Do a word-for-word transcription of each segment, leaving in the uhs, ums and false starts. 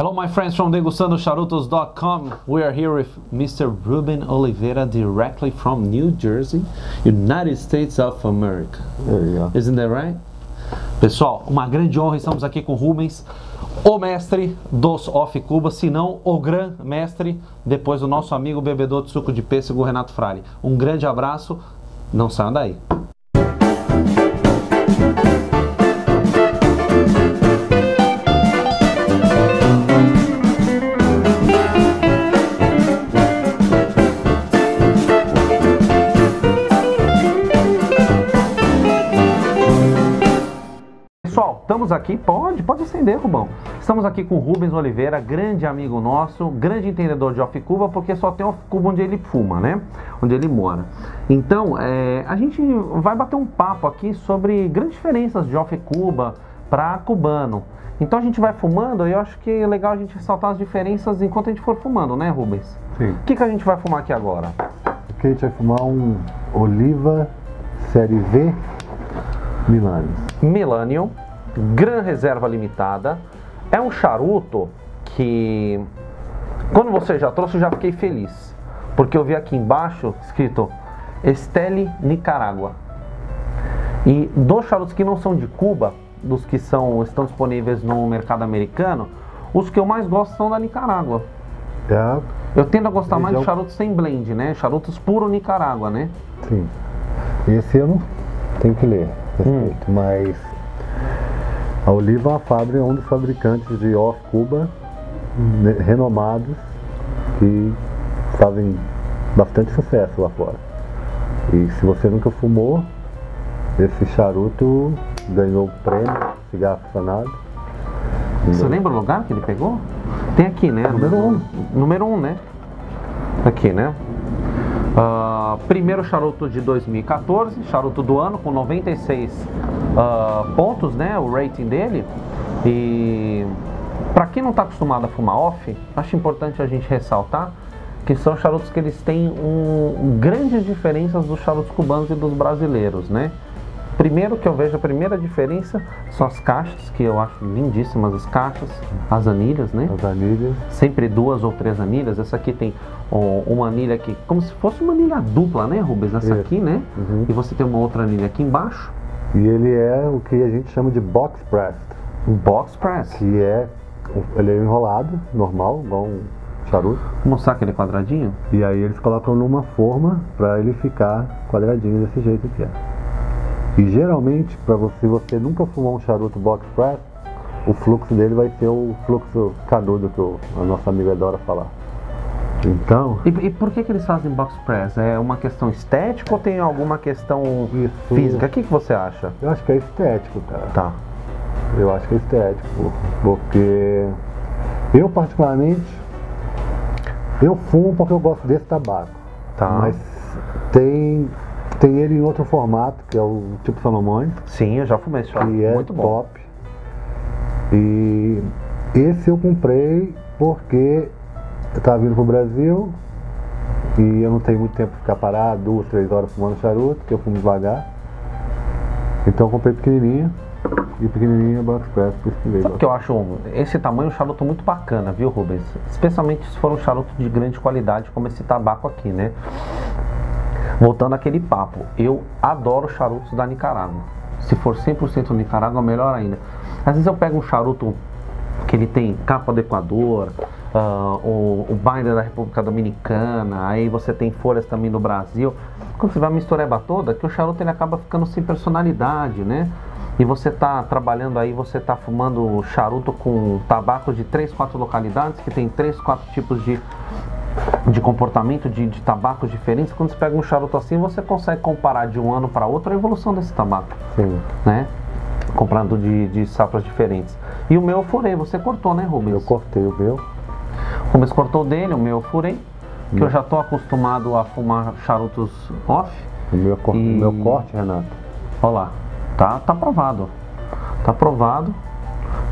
Hello my friends from Degustando Charutos dot com. We are here with Mister Ruben Oliveira directly from New Jersey, United States of America. There you go. Isn't that right? Pessoal, uma grande honra, estamos aqui com o Rubens, o mestre dos Off Cuba, se não o gran mestre, depois do nosso amigo bebedor de suco de pêssego, Renato Fraile. Um grande abraço, não saiam daí. Estamos aqui, pode, pode acender, Rubão. Estamos aqui com o Rubens Oliveira, grande amigo nosso, grande entendedor de off-cuba, porque só tem off-cuba onde ele fuma, né? Onde ele mora. Então, é, a gente vai bater um papo aqui sobre grandes diferenças de off-cuba para cubano. Então a gente vai fumando e eu acho que é legal a gente ressaltar as diferenças enquanto a gente for fumando, né, Rubens? Sim. O que, que a gente vai fumar aqui agora? Aqui a gente vai fumar um Oliva Série V Melanio. Melanio. Gran Reserva Limitada. É um charuto que, quando você já trouxe, eu já fiquei feliz, porque eu vi aqui embaixo escrito Esteli, Nicarágua. E dos charutos que não são de Cuba, dos que são, estão disponíveis no mercado americano, os que eu mais gosto são da Nicarágua. É. Eu tendo a gostar mais de charutos sem blend, né? Charutos puro Nicarágua, né? Sim. Esse eu não tenho que ler, respeito, hum. mas... A Oliva Fábrica é um dos fabricantes de off-cuba renomados que fazem bastante sucesso lá fora. E se você nunca fumou, esse charuto ganhou o prêmio Cigar Aficionado. Você lembra o lugar que ele pegou? Tem aqui, né? Número um. Número um, né? Aqui, né? Uh, primeiro charuto de dois mil e quatorze, charuto do ano, com noventa e seis uh, pontos, né, o rating dele. E para quem não está acostumado a fumar off, acho importante a gente ressaltar que são charutos que eles têm um, grandes diferenças dos charutos cubanos e dos brasileiros, né? Primeiro que eu vejo, a primeira diferença são as caixas, que eu acho lindíssimas as caixas, as anilhas, né? As anilhas. Sempre duas ou três anilhas. Essa aqui tem oh, uma anilha aqui, como se fosse uma anilha dupla, né, Rubens? Essa Isso. aqui, né? Uhum. E você tem uma outra anilha aqui embaixo. E ele é o que a gente chama de box pressed. Box pressed. Que é, ele é enrolado, normal, igual um charuto. Vou mostrar aquele quadradinho. E aí eles colocam numa forma para ele ficar quadradinho desse jeito que é. E geralmente, para você, se você nunca fumar um charuto box press, o fluxo dele vai ser o fluxo canudo que o, a nossa amiga adora falar. Então... E, e por que que eles fazem box press? É uma questão estética ou tem alguma questão isso, física? O que que você acha? Eu acho que é estético, cara. Tá. Eu acho que é estético, porque eu particularmente, eu fumo porque eu gosto desse tabaco. Tá. Mas tem... Tem ele em outro formato, que é o tipo Salomões. Sim, eu já fumei esse charuto. É muito bom. Top. E esse eu comprei porque eu tava vindo pro Brasil e eu não tenho muito tempo para ficar parado, duas, três horas fumando charuto, porque eu fumo devagar. Então eu comprei pequenininha e pequenininha box press, por isso que veio. Sabe que eu acho esse tamanho um charuto muito bacana, viu, Rubens? Especialmente se for um charuto de grande qualidade, como esse tabaco aqui, né? Voltando àquele papo, eu adoro charutos da Nicarágua. Se for cem por cento Nicarágua, melhor ainda. Às vezes eu pego um charuto que ele tem capa do Equador, uh, o, o binder da República Dominicana, aí você tem folhas também do Brasil. Quando você vai misturar a mistureba toda, que o charuto ele acaba ficando sem personalidade, né? E você tá trabalhando aí, você tá fumando charuto com tabaco de três, quatro localidades, que tem três, quatro tipos de... de comportamento de, de tabacos diferentes. Quando você pega um charuto assim, você consegue comparar de um ano para outro a evolução desse tabaco. Sim. Né? Comprando de, de safras diferentes. E o meu eu furei, você cortou, né, Rubens? Eu cortei o meu. O Rubens cortou dele, o meu eu furei. Hum. Que eu já tô acostumado a fumar charutos off. O meu, cor... e... meu corte, Renato. Olha lá, tá, tá aprovado. Tá aprovado.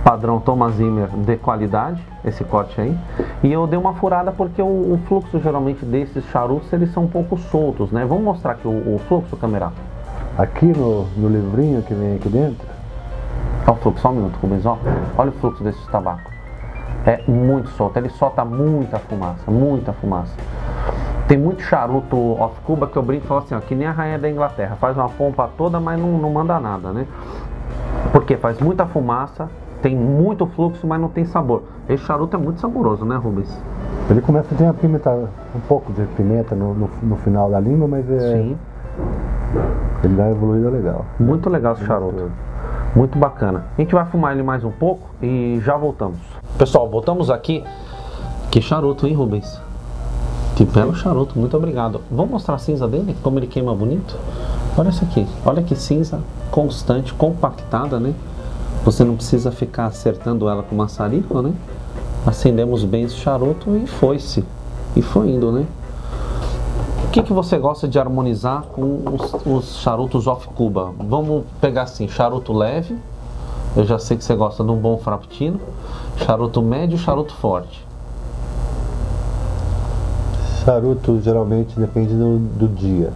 Padrão Thomas Zimmer de qualidade, esse corte aí. E eu dei uma furada porque o, o fluxo geralmente desses charutos, eles são um pouco soltos, né? Vamos mostrar aqui o, o fluxo, câmera. Aqui no, no livrinho que vem aqui dentro. Olha o fluxo, só um minuto, Rubens, ó. Olha o fluxo desse tabaco. é muito solta, ele solta muita fumaça, muita fumaça. Tem muito charuto off-Cuba que eu brinco e falo assim, ó, que nem a rainha da Inglaterra, faz uma pompa toda, mas não, não manda nada, né? Porque faz muita fumaça, tem muito fluxo, mas não tem sabor. Esse charuto é muito saboroso, né, Rubens? Ele começa a ter uma pimenta, um pouco de pimenta no, no, no final da língua, mas é... Sim. Ele dá uma evoluída legal. Muito legal esse charuto. Muito bacana. A gente vai fumar ele mais um pouco e já voltamos. Pessoal, voltamos aqui. Que charuto, hein, Rubens? Que belo charuto, muito obrigado. Vamos mostrar a cinza dele, como ele queima bonito? Olha isso aqui, olha que cinza constante, compactada, né? Você não precisa ficar acertando ela com maçarico, né? Acendemos bem esse charuto e foi-se. E foi indo, né? O que, que você gosta de harmonizar com os, os charutos off-Cuba? Vamos pegar assim, charuto leve, eu já sei que você gosta de um bom frappuccino, charuto médio, charuto forte. Charuto geralmente depende do, do dia,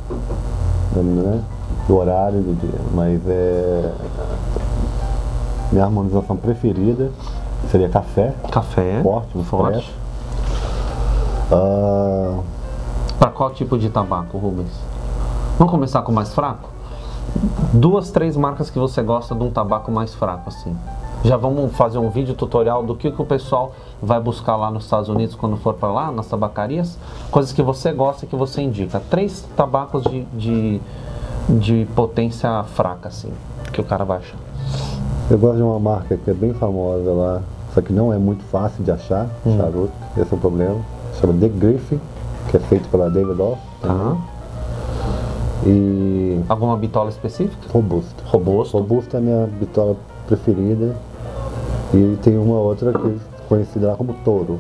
né? Do horário do dia, mas é... Minha harmonização preferida seria café, café forte, um forte. Para qual tipo de tabaco, Rubens? Vamos começar com o mais fraco? Duas, três marcas que você gosta de um tabaco mais fraco, assim. Já vamos fazer um vídeo tutorial do que, que o pessoal vai buscar lá nos Estados Unidos quando for para lá, nas tabacarias. Coisas que você gosta, que você indica. Três tabacos de, de, de potência fraca, assim, que o cara vai achar. Eu gosto de uma marca que é bem famosa lá, só que não é muito fácil de achar, hum. charuto, esse é o problema. Chama The Griffin. Que é feito pela Davidoff. Uhum. E... Alguma bitola específica? Robusta. Robusta. Robusta é a minha bitola preferida. E tem uma outra que é conhecida lá como Touro.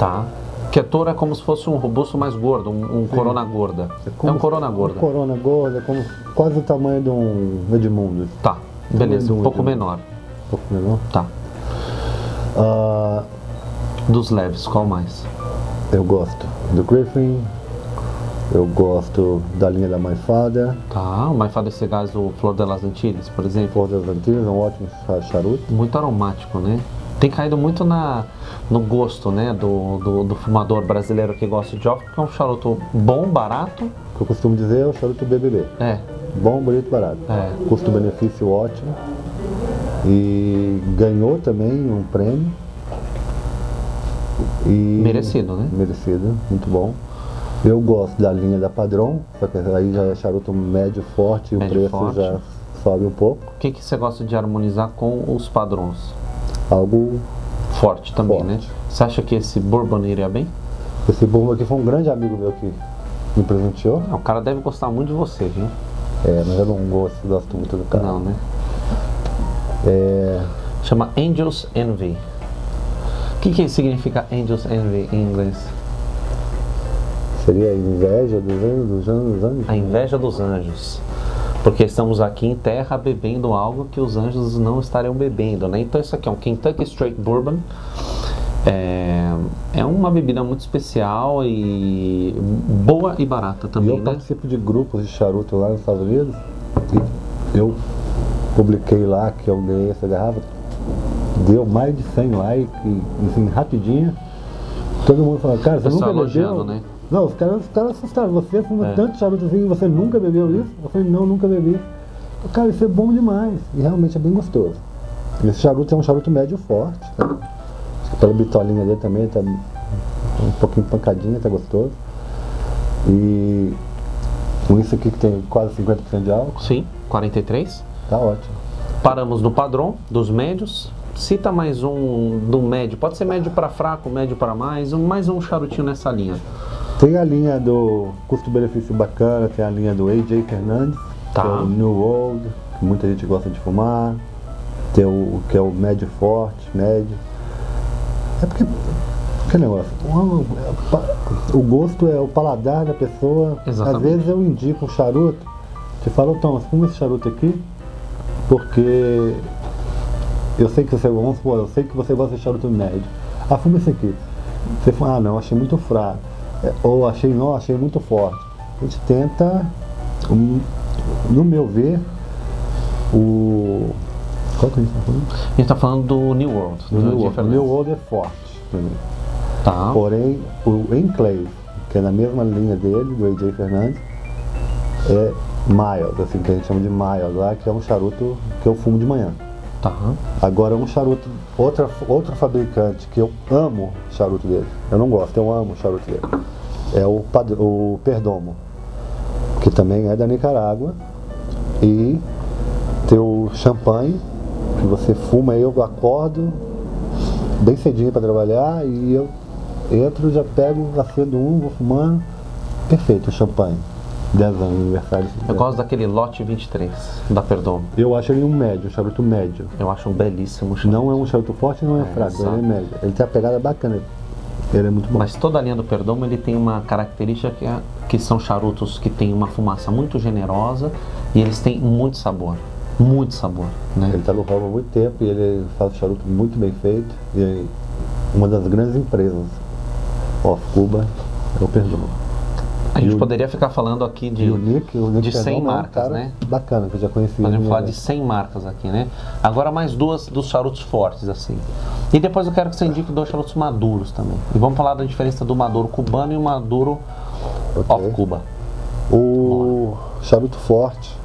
Tá. Que a Touro é como se fosse um robusto mais gordo, um, um Corona gorda. É, como é um Corona gorda. Um Corona gorda, é como quase o tamanho de um Edmundo. Tá, beleza. Um, um pouco Edmundo. menor. Um pouco menor? Tá. Uh... Dos leves, qual mais? Eu gosto do Griffin, eu gosto da linha da My Father. Tá, o My Father Cigars, o Flor de las Antillas, por exemplo. Flor de las Antillas é um ótimo charuto. Muito aromático, né? Tem caído muito na, no gosto, né, do, do, do fumador brasileiro que gosta de off, porque é um charuto bom, barato. O que eu costumo dizer é o charuto B B B. É. Bom, bonito, barato. É. Custo-benefício ótimo. E ganhou também um prêmio. E merecido, né? Merecido, muito bom. Eu gosto da linha da Padron, só que aí já é charuto médio forte e o preço forte. já sobe um pouco. O que, que você gosta de harmonizar com os Padrons? Algo forte também, forte. né? Você acha que esse bourbon iria bem? Esse bourbon aqui foi um grande amigo meu que me presenteou. Não, o cara deve gostar muito de você, viu? É, mas eu não gosto, gosto muito do cara. Não, né? É... Chama Angels' Envy. O que, que significa Angels' Envy em inglês? Seria a inveja dos anjos, dos anjos? A inveja dos anjos. Porque estamos aqui em terra bebendo algo que os anjos não estariam bebendo, né? Então isso aqui é um Kentucky Straight Bourbon. É, é uma bebida muito especial e boa e barata também, e eu né? Eu participo de grupos de charuto lá nos Estados Unidos. E eu publiquei lá que eu ganhei essa garrafa. Deu mais de cem likes, assim, rapidinho. Todo mundo falou, cara, você nunca bebeu? Né? Não, os caras, os caras assustaram. Você fuma é. tanto charuto assim, você nunca bebeu isso? Eu falei, não, nunca bebi. Cara, isso é bom demais. E realmente é bem gostoso. Esse charuto é um charuto médio forte. Tá? Pela bitolinha dele também, tá um pouquinho pancadinha, tá gostoso. E com isso aqui que tem quase cinquenta por cento de álcool. Sim, quarenta e três por cento. Tá ótimo. Paramos no padrão dos médios. Cita mais um do médio, pode ser médio para fraco, médio para mais, um, mais um charutinho nessa linha. Tem a linha do custo-benefício bacana, tem a linha do A J Fernández, tá. que é o New World, que muita gente gosta de fumar, tem o que é o médio forte, médio. É porque, que negócio, o gosto é o paladar da pessoa. Exatamente. Às vezes eu indico um charuto, te falo, então, fuma esse charuto aqui, porque... Eu sei que você, vamos supor, eu sei que você gosta de charuto médio. Ah, fuma esse aqui. Você fala, ah não, achei muito fraco. É, ou achei, não, achei muito forte. A gente tenta, um, no meu ver, o... Qual que a gente tá falando? A gente tá falando do New World. Do New World. O New World é forte. para mim. Tá. Porém, o Enclave, que é na mesma linha dele, do A J Fernández, é mild, assim, que a gente chama de mild lá, que é um charuto que eu fumo de manhã. Tá. Agora, um charuto, outra, outro fabricante que eu amo o charuto dele, eu não gosto, eu amo o charuto dele, é o, Padron, o Perdomo, que também é da Nicarágua, e tem o champanhe, que você fuma, eu acordo bem cedinho para trabalhar e eu entro, já pego, acendo um, vou fumando, perfeito o champanhe. dez anos, aniversário. Eu gosto daquele lote vinte e três, da Perdomo. Eu acho ele um médio, um charuto médio. Eu acho um belíssimo charuto. Não é um charuto forte, não é, é fraco, exato. Ele é médio. Ele tem a pegada bacana, ele é muito bom. Mas toda a linha do Perdomo, ele tem uma característica que, é, que são charutos que tem uma fumaça muito generosa e eles têm muito sabor, muito sabor, né? Ele está no ramo há muito tempo e ele faz charuto muito bem feito. E uma das grandes empresas off Cuba é o Perdomo. A gente poderia ficar falando aqui de, o Nick, o Nick de cem marcas, né? Bacana, que eu já conheci. Podemos falar de cem marcas aqui, né? Agora mais duas dos charutos fortes, assim. E depois eu quero que você indique dois charutos maduros também. E vamos falar da diferença do maduro cubano e o maduro off Cuba. O charuto forte,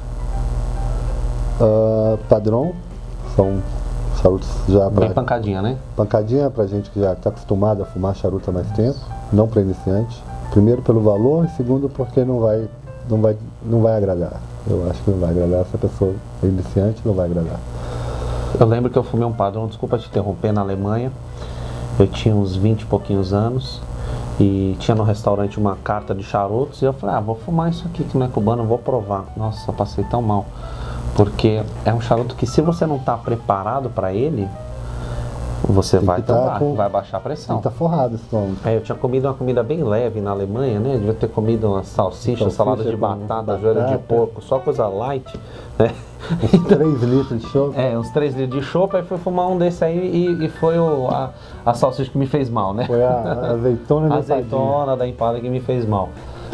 uh, Padron, são charutos já... Bem pra, pancadinha, né? Pancadinha pra gente que já está acostumado a fumar charuto há mais tempo, não para iniciante. Primeiro pelo valor e segundo porque não vai, não, vai, não vai agradar. Eu acho que não vai agradar, essa pessoa iniciante não vai agradar. Eu lembro que eu fumei um Padron, desculpa te interromper, na Alemanha. Eu tinha uns vinte e pouquinhos anos e tinha no restaurante uma carta de charutos e eu falei, ah, vou fumar isso aqui que não é cubano, vou provar. Nossa, passei tão mal. Porque é um charuto que se você não está preparado para ele... Você vai tombar, com... vai baixar a pressão. Tá forrado esse tom. É, eu tinha comido uma comida bem leve na Alemanha, né? Eu devia ter comido uma salsicha, salsicha salada de batata, batata, joelho de porco, só coisa light, né? Uns três litros de chopp. É, uns três litros de chopp, aí fui fumar um desse aí e, e foi o, a, a salsicha que me fez mal, né? Foi a, a azeitona, da, a azeitona da empada que me fez mal.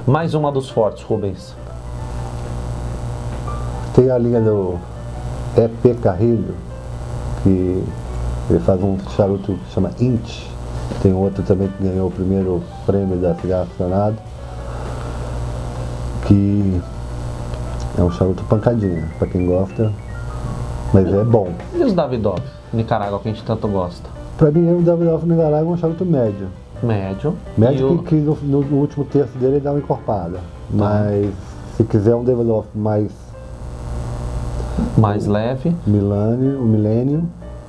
Mais uma dos fortes, Rubens. Tem a linha do E P Carrilho, que... Ele faz um charuto que chama Inch. Tem outro também que ganhou o primeiro prêmio da Cigar Aficionado, que é um charuto pancadinha, pra quem gosta, mas é bom. E os Davidoff Nicarágua, que a gente tanto gosta? Pra mim, o Davidoff Nicarágua é um charuto médio. Médio. Médio que, o... que no, no último terço dele dá uma encorpada. Mas, ah. se quiser um Davidoff mais... Mais um, leve. Millennium, o Millennium.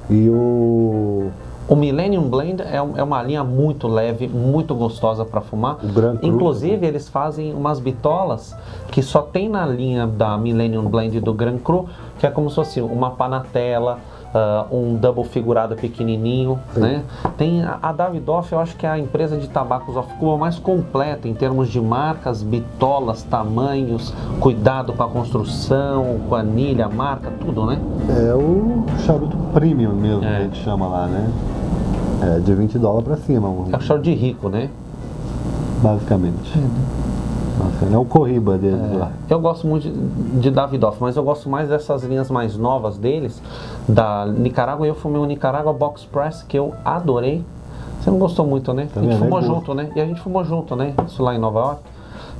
E o... O Millennium Blend é, um, é uma linha muito leve, muito gostosa para fumar. Inclusive, Cru, eles fazem umas bitolas que só tem na linha da Millennium Blend do Grand Cru, que é como se fosse uma panatela, uh, um double figurado pequenininho, sim, né? Tem a, a Davidoff, eu acho que é a empresa de tabacos off Cuba mais completa em termos de marcas, bitolas, tamanhos, cuidado com a construção, com a anilha, marca, tudo, né? É o charuto premium mesmo, é, que a gente chama lá, né? É, de vinte dólares pra cima. Um... É o charuto de rico, né? Basicamente. É, né? É o Corriba dele é, lá. Eu gosto muito de, de Davidoff, mas eu gosto mais dessas linhas mais novas deles, da Nicarágua. Eu fumei um Nicarágua Box Press que eu adorei. Você não gostou muito, né? Também a gente fumou junto, né? E a gente fumou junto, né? Isso lá em Nova York.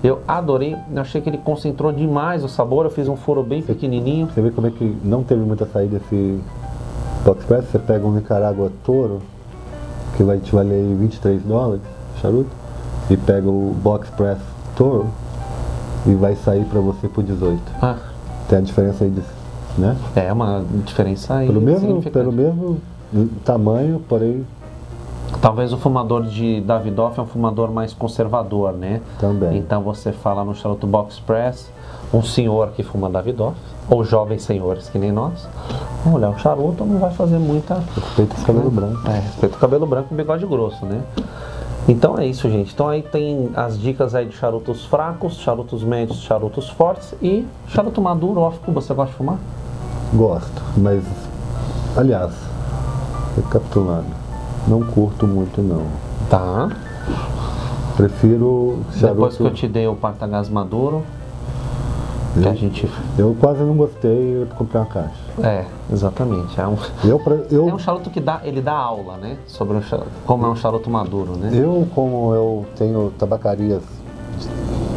Eu adorei, eu achei que ele concentrou demais o sabor. Eu fiz um furo bem você, pequenininho. Você vê como é que não teve muita saída esse Box Press? Você pega um Nicarágua Toro, que vai te valer vinte e três dólares, charuto, e pega o Box Press Toro, e vai sair para você por dezoito. Ah. Tem a diferença aí disso, né? É uma diferença aí. Pelo mesmo, pelo mesmo tamanho, porém... Talvez o fumador de Davidoff é um fumador mais conservador, né? Também. Então você fala no charuto Box Press, um senhor que fuma Davidoff, ou jovens senhores que nem nós, vamos olhar o charuto, não vai fazer muita... Respeita o cabelo branco. É, respeita o cabelo branco e bigode grosso, né? Então é isso, gente. Então aí tem as dicas aí de charutos fracos, charutos médios, charutos fortes e charuto maduro off Cuba. Você gosta de fumar? Gosto, mas aliás, recapitulando, não curto muito não. Tá. Prefiro charuto... Depois que eu te dei o Partagás maduro, eu, que a gente... Eu quase não gostei, eu comprei uma caixa. É, exatamente. É um, eu, eu, é um charuto que dá, ele dá aula, né? Sobre um charuto, como é um charuto maduro, né? Eu, como eu tenho tabacarias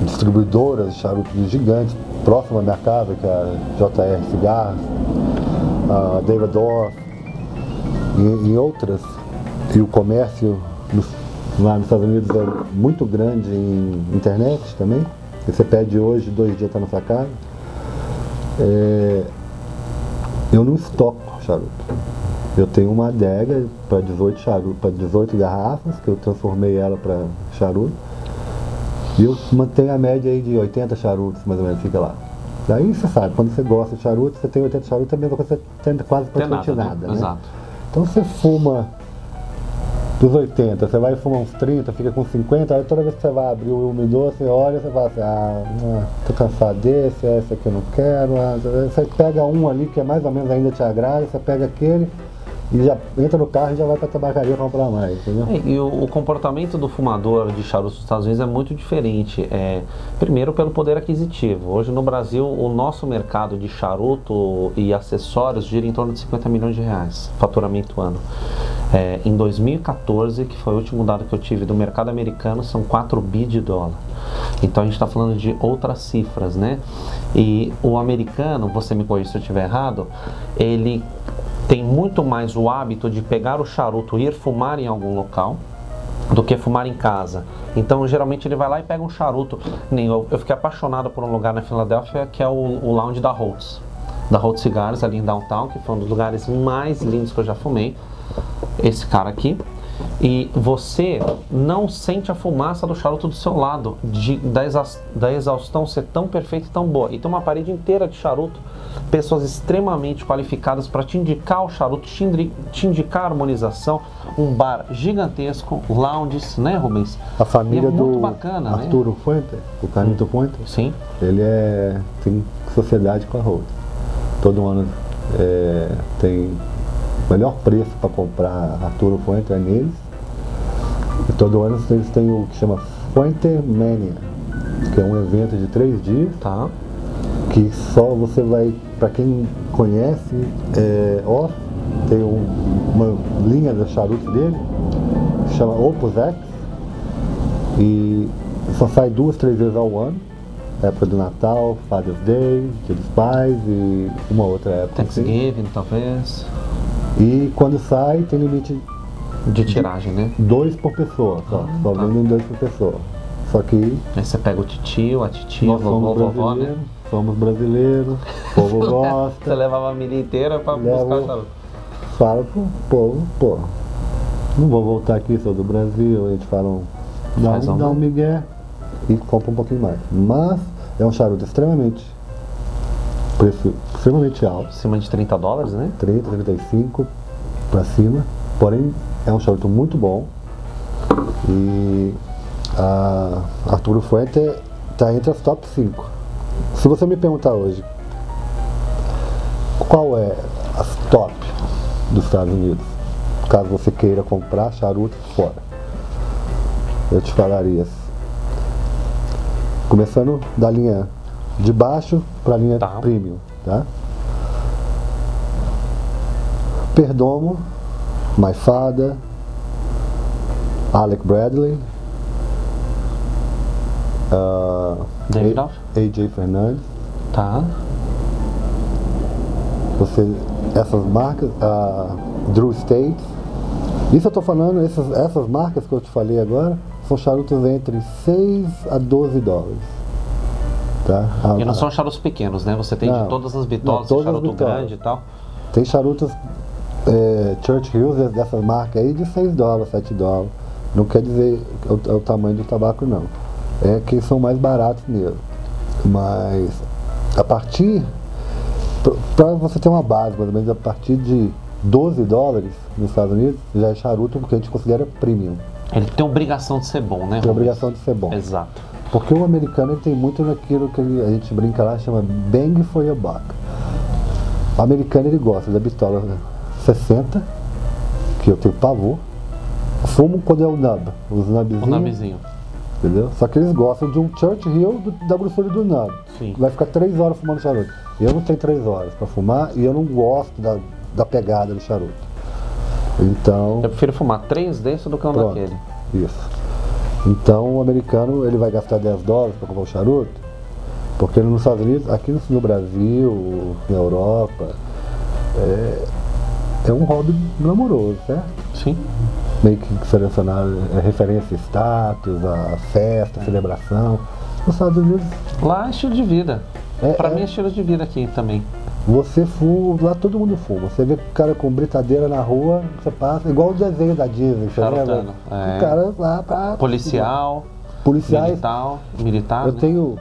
distribuidoras de charutos gigantes próximo à minha casa, que é a J R Cigar, a Davidoff e, e outras, e o comércio dos, lá nos Estados Unidos é muito grande em internet também. Você pede hoje, dois dias está na sua casa. É, eu não estoco charuto. Eu tenho uma adega para dezoito, charuto, dezoito garrafas, que eu transformei ela para charuto. E eu mantenho a média aí de oitenta charutos, mais ou menos, fica lá. Daí você sabe, quando você gosta de charuto, você tem oitenta charutos, é a mesma coisa que você tem quase praticamente nada, nada, né? Exato. Então você fuma dos oitenta, você vai fumar uns trinta, fica com cinquenta, aí toda vez que você vai abrir o umidor, você olha e você fala assim, ah, tô cansado desse, esse aqui eu não quero. Você pega um ali que é mais ou menos ainda te agrada, você pega aquele e já entra no carro e já vai pra tabacaria comprar mais, entendeu? É, e o, o comportamento do fumador de charutos dos Estados Unidos é muito diferente. É, primeiro pelo poder aquisitivo. Hoje no Brasil o nosso mercado de charuto e acessórios gira em torno de cinquenta milhões de reais, faturamento ano. É, em dois mil e quatorze, que foi o último dado que eu tive do mercado americano, são quatro bi de dólar. Então a gente está falando de outras cifras, né? E o americano, você me corrija se eu estiver errado, ele tem muito mais o hábito de pegar o charuto e ir fumar em algum local do que fumar em casa. Então geralmente ele vai lá e pega um charuto. Eu fiquei apaixonado por um lugar na Filadélfia que é o, o lounge da Holt's, da Holt's Cigars ali em Downtown, que foi um dos lugares mais lindos que eu já fumei. Esse cara aqui. E você não sente a fumaça do charuto do seu lado, de, da, exa, da exaustão ser tão perfeita e tão boa. E tem uma parede inteira de charuto, pessoas extremamente qualificadas para te indicar o charuto, te, te indicar a harmonização. Um bar gigantesco, lounges, né, Rubens? A família é do bacana, Arturo, né? Fuente, o Carlito Fuente. Sim. Ele é, tem sociedade com a Road. Todo ano é, tem... O melhor preço para comprar Arturo Fuente é neles. E todo ano eles têm o que chama Fuente Mania, que é um evento de três dias, tá? Que só você vai, para quem conhece, é, ó, tem um, uma linha do charuto dele, que chama Opus X, e só sai duas, três vezes ao ano. Época do Natal, Father's Day, Dia dos Pais e uma outra época. Thanksgiving, assim, talvez. E quando sai, tem limite de tiragem, de, né? Dois por pessoa, só. Ah, só tá. Vendem dois por pessoa. Só que... Aí você pega o titio, a titia, o vovô, vovó, né? Somos brasileiros, o povo gosta. Você levava a milha inteira pra levo, buscar o charuto. Fala pro povo, pô, não vou voltar aqui, sou do Brasil. A gente fala um... Dá um, um, dá um migué e compra um pouquinho mais. Mas é um charuto extremamente... preço extremamente alto. Acima de trinta dólares, né? trinta, trinta e cinco para cima. Porém, é um charuto muito bom. E a Arturo Fuente está entre as top cinco. Se você me perguntar hoje qual é as top dos Estados Unidos, caso você queira comprar charuto fora, eu te falaria. Começando da linha de baixo para a linha, tá, premium, tá? Perdomo, My Father, Alec Bradley, uh, A J Fernández, tá? Você, essas marcas, uh, Drew Estate. Isso eu tô falando, essas, essas marcas que eu te falei agora são charutos entre seis a doze dólares. Tá? Ah, e não são charutos pequenos, né? Você tem não, de todas as bitolas, não, todas charuto as bitolas. Grande e tal. Tem charutos é, Church Hills, dessas marcas aí, de seis dólares, sete dólares. Não quer dizer o, o tamanho do tabaco, não. É que são mais baratos mesmo. Mas a partir... Para você ter uma base, mais ou menos, a partir de doze dólares nos Estados Unidos, já é charuto que a gente considera premium. Ele tem obrigação de ser bom, né? Tem obrigação de ser bom. Exato. Porque o americano tem muito naquilo que a gente brinca lá, chama bang for your buck. O americano ele gosta da bitola sessenta, que eu tenho pavor. Fumo quando é o nub, os nubzinhos. O nubzinho. Entendeu? Só que eles gostam de um Church Hill do, da grossura do nub. Sim. Vai ficar três horas fumando charuto. Eu não tenho três horas para fumar e eu não gosto da, da pegada do charuto. Então... Eu prefiro fumar três desses do que um daquele. Isso. Então o americano, ele vai gastar dez dólares para comprar o charuto, porque nos Estados Unidos, aqui no Brasil, na Europa, é, é um hobby glamouroso, né? Sim. Meio que selecionado, é referência a status, a festa, a celebração. Nos Estados Unidos... Lá é estilo de vida. É, pra é, mim é estilo de vida aqui também. Você fuma, lá todo mundo fuma. Você vê o cara com britadeira na rua, você passa, igual o desenho da Disney, você lembra? É. O cara lá pra... Policial, policiais, militar, militar. Eu né? tenho...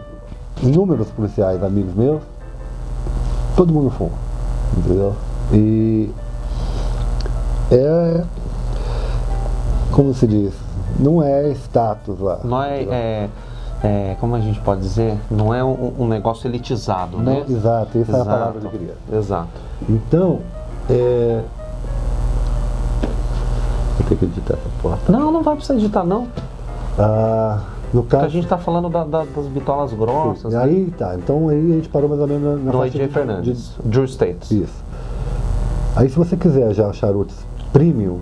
inúmeros policiais, amigos meus, todo mundo fuma, entendeu? E é, como se diz, não é status lá. Não é, é, é como a gente pode dizer, não é um, um negócio elitizado, não, né? Exato, essa exato, é a palavra que eu queria. Exato. Então, é... Vou ter que editar essa porta. Não, não vai precisar editar, não. Ah... No caso, porque a gente está falando da, da, das bitolas grossas. Sim, aí né? tá, então aí a gente parou mais ou menos na, na faixa A J Fernández, de... Drew Estate. Isso. Aí se você quiser já charutos premium,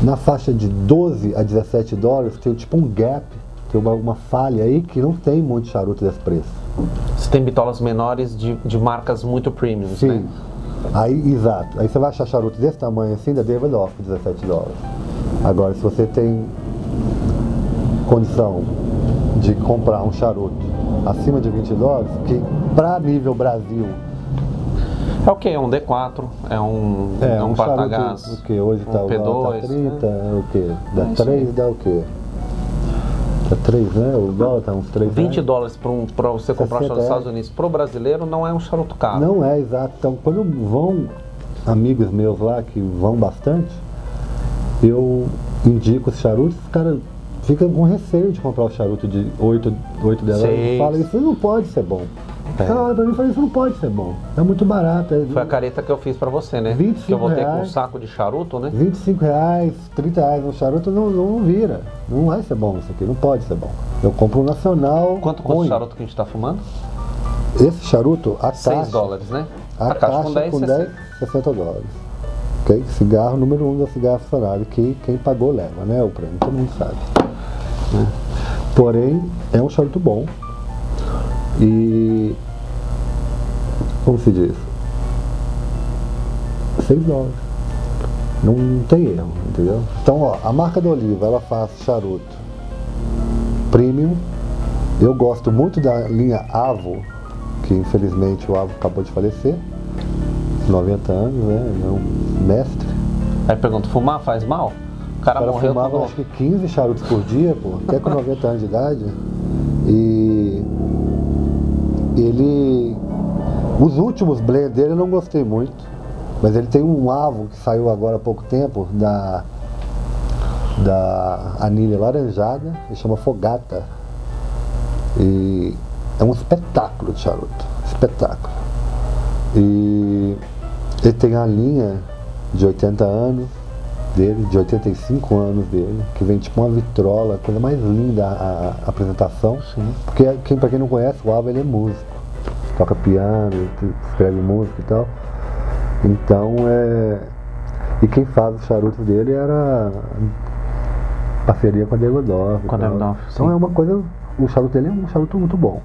na faixa de doze a dezessete dólares, tem tipo um gap, tem uma, uma falha aí que não tem muito charuto desse preço. Você tem bitolas menores de, de marcas muito premium, sim, né? Aí, exato. Aí você vai achar charutos desse tamanho assim, da Davidoff, por dezessete dólares. Agora, se você tem... condição de comprar um charuto acima de vinte dólares, que para nível Brasil é o que? É um D quatro, é um é, é um, um Partagás, o que hoje está um P dois, tá trinta, né? É o que? Dá é três, dá o que? Dá três, né? O dólar tá uns três. vinte dólares para um, para você comprar charuto nos Estados Unidos, para o brasileiro não é um charuto caro. Não é, exato. Então quando vão amigos meus lá que vão bastante, eu indico os charutos, os caras fica com receio de comprar o charuto de oito, oito dólares e fala, isso não pode ser bom. É. Ela pra mim fala, isso não pode ser bom, é muito barato. É... Foi a careta que eu fiz pra você, né? vinte e cinco reais. Que eu voltei com um saco de charuto, né? vinte e cinco reais, trinta reais no charuto não, não vira, não vai ser bom isso aqui, não pode ser bom. Eu compro um nacional... Quanto custa o charuto que a gente tá fumando? Esse charuto, a taxa... seis dólares, né? A, a caixa, caixa com dez, sessenta dólares. Okay? Cigarro número um da Cigar Aficionado, que quem pagou leva, né? O prêmio, todo mundo sabe. Né? Porém, é um charuto bom e, como se diz, seis dólares, não, não tem erro, entendeu? Então, ó, a marca da Oliva, ela faz charuto premium. Eu gosto muito da linha Avo, que infelizmente o Avo acabou de falecer, noventa anos, né? É um mestre. Aí pergunta, fumar faz mal? O cara, o cara morreu, fumava, acho que quinze charutos por dia, pô, até com noventa anos de idade. E ele... Os últimos blends dele eu não gostei muito, mas ele tem um Avo que saiu agora há pouco tempo, da, da anilha laranjada, ele chama Fogata. E é um espetáculo de charuto, espetáculo. E ele tem a linha de oitenta anos. Dele, de oitenta e cinco anos dele, que vem tipo uma vitrola, coisa mais linda a, a apresentação. Sim. Porque quem, pra quem não conhece, o Avo, ele é músico, toca piano, escreve música e tal. Então é... E quem faz os charutos dele era parceria com a Davidoff. Com a Davidoff, sim. Então é uma coisa, o charuto dele é um charuto muito bom.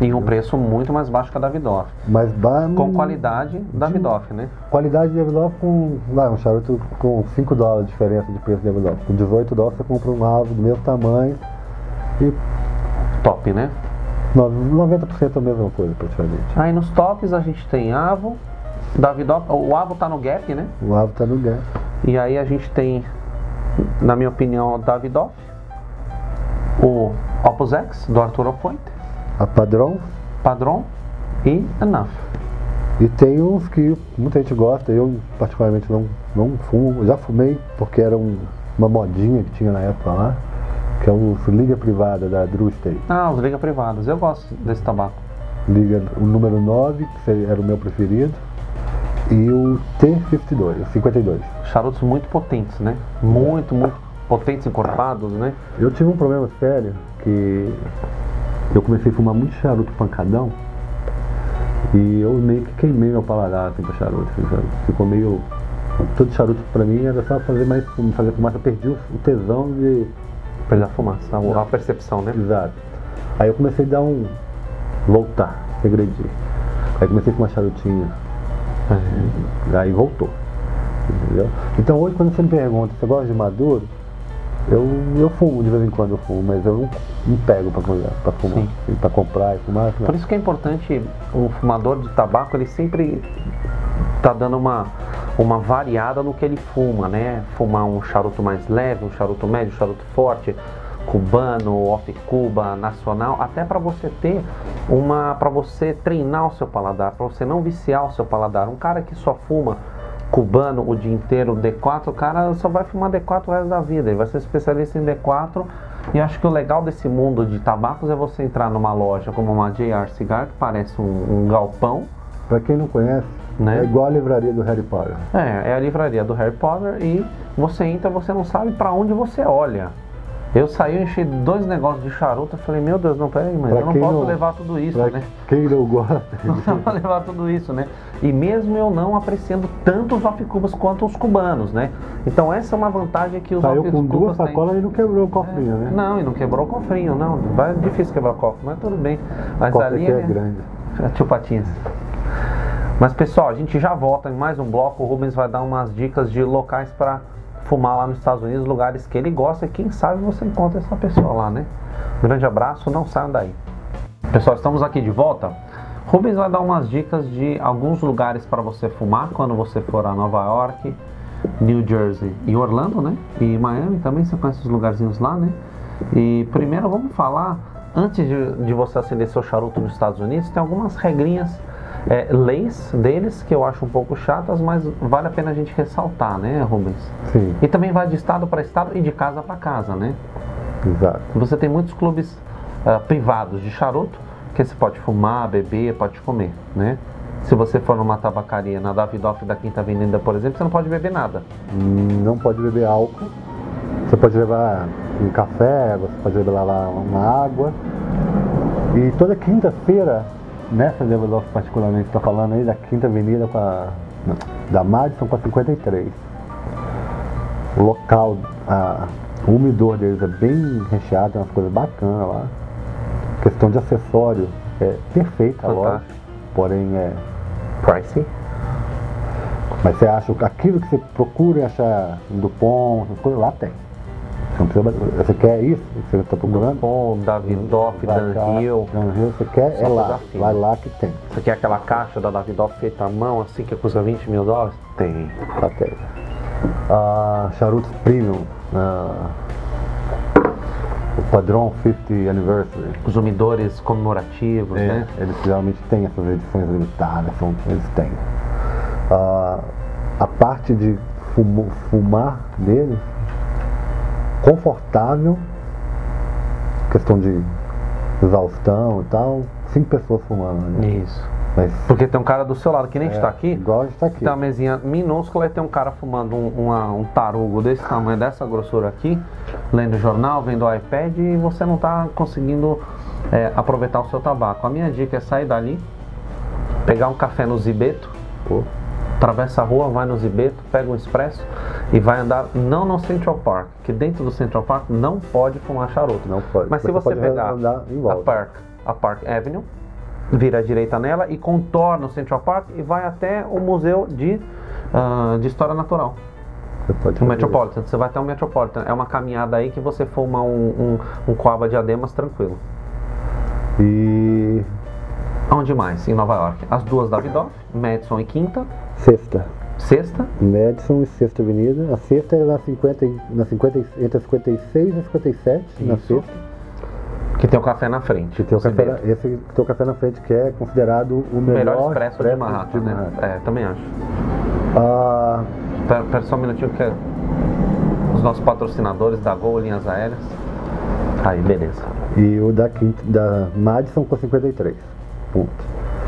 E um preço muito mais baixo que a Davidoff. Mais ba... Com qualidade Davidoff, de... né? Qualidade de Davidoff com... Vai, um charuto com cinco dólares de diferença de preço de Davidoff. Com dezoito dólares você compra um Avo do mesmo tamanho e... Top, né? noventa por cento é a mesma coisa, praticamente. Aí nos tops a gente tem Avo, Davidoff... O Avo tá no gap, né? O Avo tá no gap. E aí a gente tem, na minha opinião, o Davidoff, o Opus X, do Arturo Fuente, a Padron, Padron e Enough. E tem uns que muita gente gosta, eu particularmente não, não fumo, já fumei porque era um, uma modinha que tinha na época lá, que é os Liga Privada da Drew Estate. Ah, os Liga Privadas, eu gosto desse tabaco. Liga o número nove, que era o meu preferido, e o T cinquenta e dois, o cinquenta e dois. Charutos muito potentes, né? Muito, muito potentes, encorpados, né? Eu tive um problema sério que... Eu comecei a fumar muito charuto pancadão E eu meio que queimei meu paladar assim, pro charuto. Ficou meio... Todo charuto pra mim era só fazer mais fazer fumaça. Eu perdi o tesão de... Perder a fumaça, a, a percepção, né? Exato. Aí eu comecei a dar um... Voltar, regredir. Aí comecei a fumar charutinho. Uhum. Aí voltou. Entendeu? Então hoje quando você me pergunta, você gosta de maduro? Eu, eu fumo, de vez em quando eu fumo, mas eu não, não pego pra, pra fumar, pra comprar e fumar, fumar. Por isso que é importante, o fumador de tabaco, ele sempre tá dando uma, uma variada no que ele fuma, né? Fumar um charuto mais leve, um charuto médio, um charuto forte, cubano, off-cuba, nacional, até para você ter uma, para você treinar o seu paladar, para você não viciar o seu paladar. Um cara que só fuma cubano o dia inteiro, D quatro, o cara só vai fumar D quatro o resto da vida, ele vai ser especialista em D quatro. E acho que o legal desse mundo de tabacos é você entrar numa loja como uma J R Cigar, que parece um, um galpão. Para quem não conhece, né? É igual a livraria do Harry Potter. É, é a livraria do Harry Potter e você entra, você não sabe para onde você olha. Eu saí, eu enchi dois negócios de charuto, eu falei, meu Deus, não, peraí, mas pra eu não posso não, levar tudo isso, né? Quem não gosta... Não dá pra levar tudo isso, né? E mesmo eu não apreciando tanto os off-cubas quanto os cubanos, né? Então essa é uma vantagem que os off-cubas têm. Saiu com duas sacolas e não quebrou o cofrinho, é, né? Não, e não quebrou o cofrinho, não. Vai, difícil quebrar o cofre, mas tudo bem. Mas ali é, é grande. Tio Patinhas. Mas pessoal, a gente já volta em mais um bloco. O Rubens vai dar umas dicas de locais pra... fumar lá nos Estados Unidos, lugares que ele gosta, e quem sabe você encontra essa pessoa lá, né? Grande abraço, não saiam daí. Pessoal, estamos aqui de volta. Rubens vai dar umas dicas de alguns lugares para você fumar quando você for a Nova York, New Jersey e Orlando, né? E Miami também, você conhece os lugarzinhos lá, né? E primeiro vamos falar, antes de, de você acender seu charuto nos Estados Unidos, tem algumas regrinhas, É, leis deles que eu acho um pouco chatas, mas vale a pena a gente ressaltar, né, Rubens? Sim. E também vai de estado para estado e de casa para casa, né? Exato. Você tem muitos clubes uh, privados de charuto que você pode fumar, beber, pode comer, né? Se você for numa tabacaria na Davidoff da Quinta Avenida, por exemplo, você não pode beber nada. Não pode beber álcool. Você pode levar um café, você pode levar lá uma água. E toda quinta-feira, nessa Davidoff particularmente, estou falando aí da Quinta Avenida com a, não, da Madison com a cinquenta e três. O local, a, o umidor deles é bem recheado, tem umas coisas bacanas lá. A questão de acessório é perfeita, lógico, porém é... pricey. Mas você acha aquilo que você procura e achar um Dupont, essas coisas lá tem. Você, precisa, você quer isso que você está procurando? Bom, Davidoff, Dan Hill. Dan Hill, você quer? É lá. Vai lá que tem. Você quer aquela caixa da Davidoff feita à mão, assim, que custa vinte mil dólares? Tem. Até. Ah, charutos Premium. Ah, o Padron fiftieth anniversary. Os umidores comemorativos, é, né? Eles geralmente têm essas edições limitadas, são, eles têm. Ah, a parte de fumo, fumar deles, confortável, questão de exaustão e tal, cinco pessoas fumando, né? Isso. Mas, porque tem um cara do seu lado que nem é, está aqui, igual a gente está aqui, tem uma mesinha minúscula e tem um cara fumando um, uma, um tarugo desse tamanho, dessa grossura aqui, lendo jornal, vendo o iPad, e você não está conseguindo é, aproveitar o seu tabaco. A minha dica é sair dali, pegar um café no Zibetto, pô, atravessa a rua, vai no Zibetto, pega um expresso e vai andar, não no Central Park, que dentro do Central Park não pode fumar charuto. Não pode. Mas você se você pegar a Park, a Park Avenue, vira à direita nela e contorna o Central Park e vai até o Museu de, uh, de História Natural. Você pode o Metropolitan, isso. Você vai até o Metropolitan. É uma caminhada aí que você fuma um, um, um coaba de ademas tranquilo. E... onde mais? Em Nova York? As duas Davidoff, Madison e Quinta. Sexta. Sexta? Madison e Sexta Avenida. A sexta é na cinquenta, na cinquenta, entre cinquenta e seis e cinquenta e sete. Isso. Na sexta. Que tem o café na frente. Que tem o café na, esse que tem o café na frente, que é considerado o, o melhor, melhor expresso, expresso de Manhattan, de Manhattan, né? É, também acho. Ah, pera, pera só um minutinho que é os nossos patrocinadores da Gol, Linhas Aéreas. Aí, beleza. E o da, Quinta, da Madison com cinquenta e três. Ponto.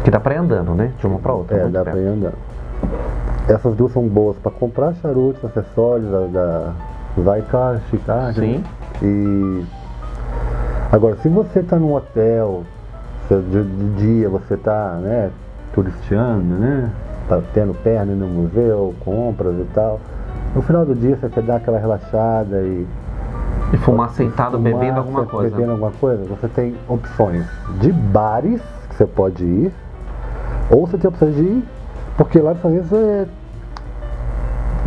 Que dá pra ir andando, né? De uma pra outra. É, dá pra ir andando. Essas duas são boas para comprar charutos, acessórios da Zycar, Chicago. Sim. Né? E agora, se você tá num hotel, de dia você tá, né, turisteando, né? Tá tendo perna no museu, compras e tal. No final do dia você quer dar aquela relaxada e... E fumar sentado, fumar, bebendo alguma você coisa. Bebendo alguma coisa, você tem opções de bares que você pode ir, ou você tem opções de ir, porque lá nos Estados Unidos é...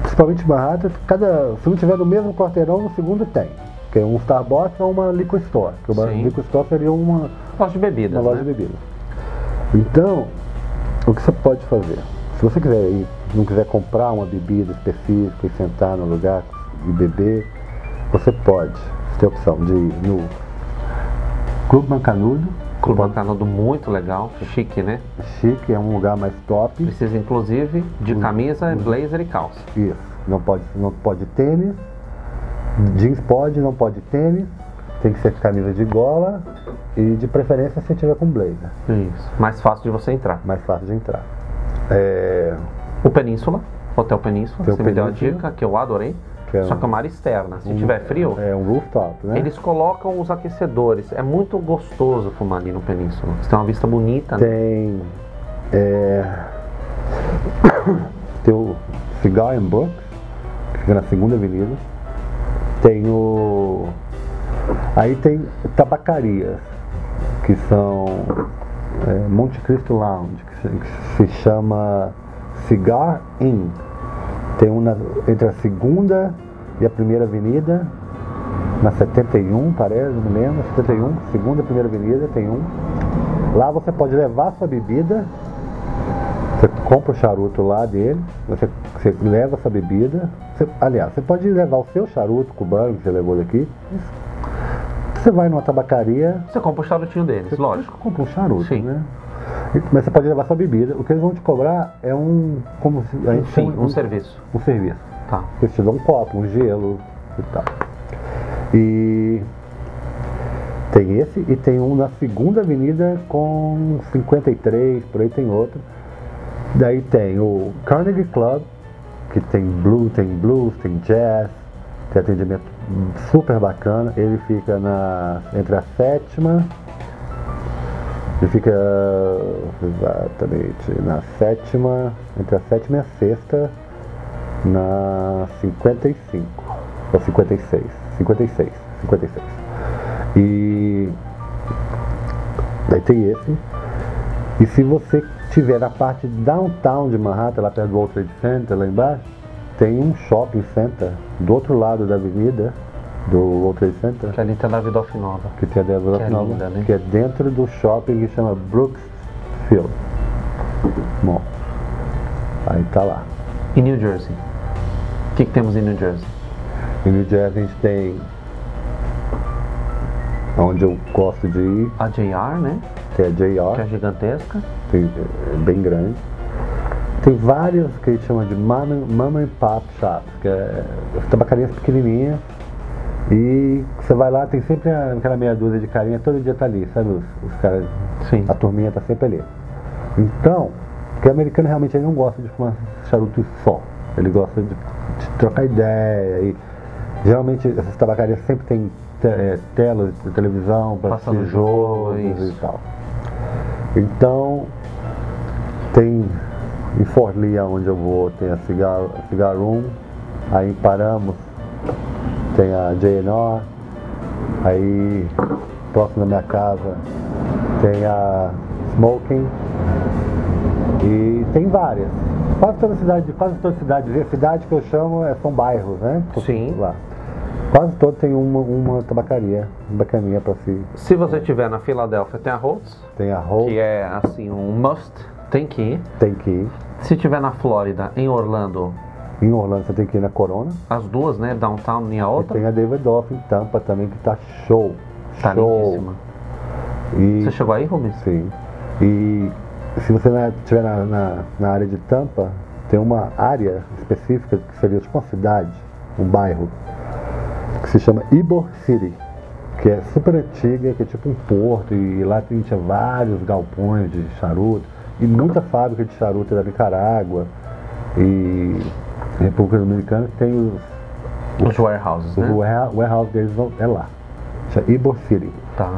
Principalmente Manhattan, cada, se não tiver no mesmo quarteirão, no segundo tem. Que é um Starbucks ou uma liquor store. Que uma liquor store seria uma loja de bebidas. Uma loja, né? de bebidas. Então, o que você pode fazer? Se você quiser ir, não quiser comprar uma bebida específica e sentar no lugar e beber, você pode. Você tem a opção de ir no Clube Mancanudo. Clube Mancanudo muito legal, chique, né? Chique, é um lugar mais top. Precisa inclusive de camisa, blazer e calça. Isso. Não pode, não pode tênis. Jeans pode, não pode tênis, tem que ser camisa de gola e de preferência se tiver com blazer. Isso, mais fácil de você entrar. Mais fácil de entrar. É... O Península, Hotel Península, você me deu a dica que eu adorei, que é um... só que é uma área externa, se um... tiver frio... É um rooftop, né? Eles colocam os aquecedores, é muito gostoso fumar ali no Península, você tem uma vista bonita. Tem... Né? É... tem o Cigar and Books, que fica na segunda avenida. Tem o... Aí tem tabacarias, que são é, Monte Cristo Lounge, que se chama Cigar Inn. Tem uma entre a segunda e a primeira avenida, na setenta e um, parece, não me lembro, setenta e um, segunda e primeira avenida, tem um. Lá você pode levar sua bebida, você compra o charuto lá dele, você, você leva essa bebida. Você, aliás, você pode levar o seu charuto cubano que você levou daqui. Você vai numa tabacaria... Você compra o charutinho deles, você, lógico. Você compra um charuto, sim, né? E, mas você pode levar sua bebida. O que eles vão te cobrar é um... como se, a gente sim, chama, um, um serviço. Um serviço. Tá. Eles te dão um copo, um gelo e tal. E... tem esse e tem um na segunda avenida com cinquenta e três, por aí tem outro. Daí tem o Carnegie Club, que tem blue, tem blues, tem jazz, tem atendimento super bacana. Ele fica na, entre a sétima, ele fica exatamente na sétima, entre a sétima e a sexta, na cinquenta e cinco, ou cinquenta e seis, cinquenta e seis, cinquenta e seis. E daí tem esse, e se você tiver na parte downtown de Manhattan, lá perto do World Trade Center, lá embaixo, tem um shopping center do outro lado da avenida do World Trade Center. Que ali tem a Davidoff Nova. Que tem a Davidoff que Nova, é linda, né? Que é dentro do shopping que chama Brooksfield. Bom, aí tá lá. E New Jersey? O que, que temos em New Jersey? Em New Jersey a gente tem... onde eu gosto de ir... A J R, né? Que é a J R. Que é gigantesca. Tem, é bem grande. Tem vários que a gente chama de mama, mama and pop shops, que é tabacarias pequenininhas. E você vai lá, tem sempre aquela meia dúzia de carinha, todo dia tá ali, sabe? Os, os caras... Sim. A turminha tá sempre ali. Então, porque o americano realmente ele não gosta de fumar charuto só. Ele gosta de, de trocar ideia. E, geralmente essas tabacarias sempre tem... Te, é, telas de televisão, passando jogos e tal. Então, tem em Fort Lee, onde eu vou, tem a Cigar, a Cigar Room, aí paramos, tem a J N R, aí próximo da minha casa tem a Smoking, e tem várias. Quase toda cidade, quase toda cidade, cidade que eu chamo são bairros, né? Sim. Lá. Quase todo tem uma, uma tabacaria bacaninha para se... Se você tiver na Filadélfia, tem a Holt's. Tem a Holt's. Que é, assim, um must. Tem que ir. Tem que ir. Se tiver na Flórida, em Orlando... Em Orlando você tem que ir na Corona. As duas, né? Downtown e a outra. E tem a Davidoff em Tampa também, que tá show. Tá show. Lindíssima. E... Você chegou aí, Rubens? Sim. E se você estiver na, na, na área de Tampa, tem uma área específica que seria tipo uma cidade, um bairro, que se chama Ybor City, que é super antiga, que é tipo um porto, e lá tem vários galpões de charuto, e muita fábrica de charuto da Nicarágua e República Dominicana. Tem os, os, os warehouses, os, né? O warehouse deles é lá, chama Ybor City. Tá.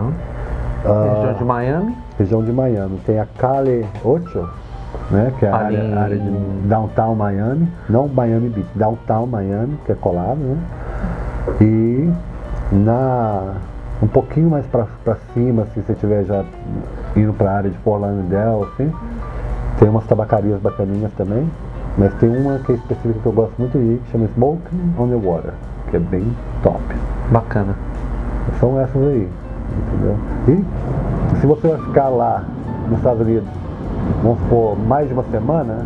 Uh, região de Miami? Região de Miami. Tem a Calle oito, né? Que é a Ali... área, área de Downtown Miami, não Miami Beach, Downtown Miami, que é colado, né? E na... um pouquinho mais pra, pra cima, se você estiver já indo pra área de Fort Lauderdale, assim, tem umas tabacarias bacaninhas também, mas tem uma que é específica que eu gosto muito de ir, que chama Smoke on the Water, que é bem top. Bacana. São essas aí, entendeu? E se você vai ficar lá nos Estados Unidos, vamos supor, mais de uma semana,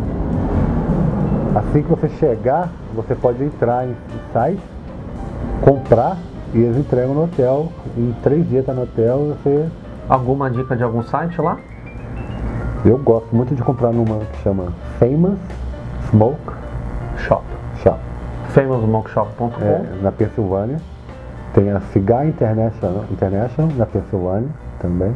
assim que você chegar, você pode entrar em sites, comprar, e eles entregam no hotel, em três dias tá no hotel, você... Alguma dica de algum site lá? Eu gosto muito de comprar numa que chama Famous Smoke Shop. Shop. famous smoke shop ponto com. É, na Pensilvânia. Tem a Cigar International, International na Pensilvânia também.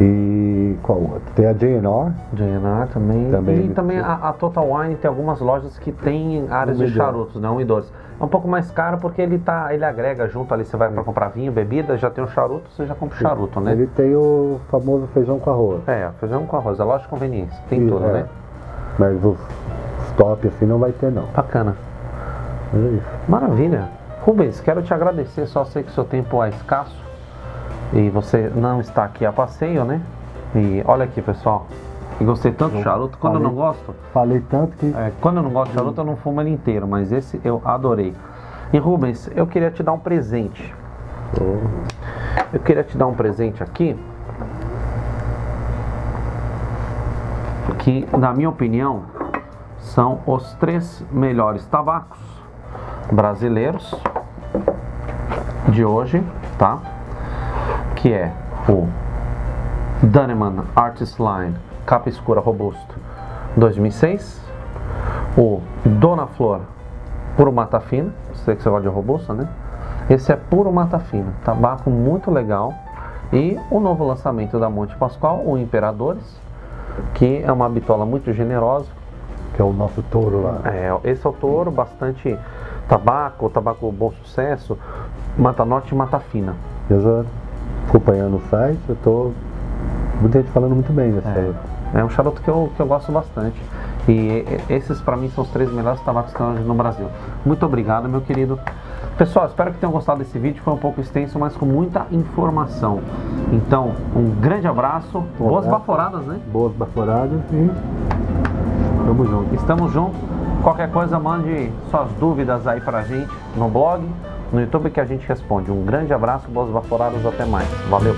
E qual outra? Tem a J and R. J and R também. também. E também a, a Total Wine tem algumas lojas que tem áreas um de charutos, né? um e dois. É um pouco mais caro porque ele tá, ele agrega junto ali, você vai para comprar vinho, bebida, já tem o charuto, você já compra o charuto, né? Ele tem o famoso feijão com arroz. É, feijão com arroz, é loja de conveniência, tem e, tudo, é. né? Mas os top assim não vai ter não. Bacana. Mas é isso. Maravilha. Rubens, quero te agradecer, só sei que o seu tempo é escasso. E você não está aqui a passeio, né? E olha aqui, pessoal, eu gostei tanto do charuto, quando falei, eu não gosto... Falei tanto que... É, quando eu não gosto de charuto, eu não fumo ele inteiro, mas esse eu adorei. E Rubens, eu queria te dar um presente. Eu queria te dar um presente aqui, que, na minha opinião, são os três melhores tabacos brasileiros de hoje, tá? Que é o Dannemann Artist Line Capa Escura Robusto dois mil e seis, o Dona Flor Puro Mata Fina, sei que você gosta de robusta, né? Esse é Puro Mata Fina, tabaco muito legal, e o novo lançamento da Monte Pascoal, o Imperadores, que é uma bitola muito generosa. Que é o nosso touro lá. É, esse é o touro, bastante tabaco, tabaco bom sucesso, Mata Norte e Mata Fina. Exato. Acompanhando o site, eu tô muita gente falando muito bem desse é, charuto. É um charuto que eu, que eu gosto bastante. E, e esses para mim são os três melhores tabacos que estão hoje no Brasil. Muito obrigado, meu querido. Pessoal, espero que tenham gostado desse vídeo. Foi um pouco extenso, mas com muita informação. Então, um grande abraço. Um Boas abraço. baforadas, né? Boas baforadas e tamo junto. Estamos juntos. Qualquer coisa, mande suas dúvidas aí pra gente no blog, no YouTube, que a gente responde. Um grande abraço, boas baforadas, até mais. Valeu!